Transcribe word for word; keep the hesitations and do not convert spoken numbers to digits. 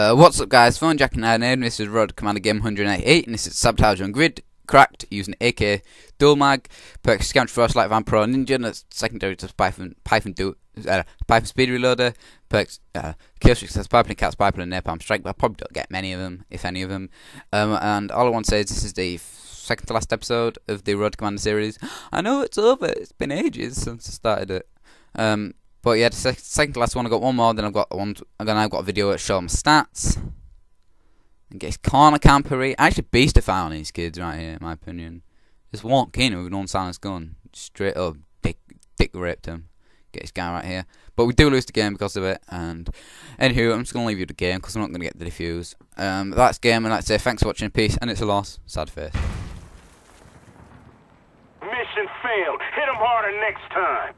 Uh, what's up guys, Fonejacker nine, and this is Road to Commander game one eighty-eight, and this is Sabotage on Grid, cracked, using A K Dual Mag, perks Scavenger, Frostlight, Vampiro, Ninja, and that's secondary to Python, Python, do, uh, Python Speed Reloader, perks, uh, Killstreak, Sets, Pipeline, Cats, Pipeline, and Napalm Strike, but I probably don't get many of them, if any of them, um, and all I want to say is this is the second to last episode of the Road to Commander series. I know it's over, it's been ages since I started it, um, but yeah, the second to last one. I got one more. Then I've got one. And then I've got a video that shows my stats. And gets corner campery. I actually beastify on these kids right here, in my opinion. Just walk in with an unsilenced gun, straight up, dick, dick raped him. Get this guy right here. But we do lose the game because of it. And anywho, I'm just gonna leave you the game because I'm not gonna get the defuse. Um, that's game, and I'd say thanks for watching. Peace, and it's a loss. Sad face. Mission failed. Hit him harder next time.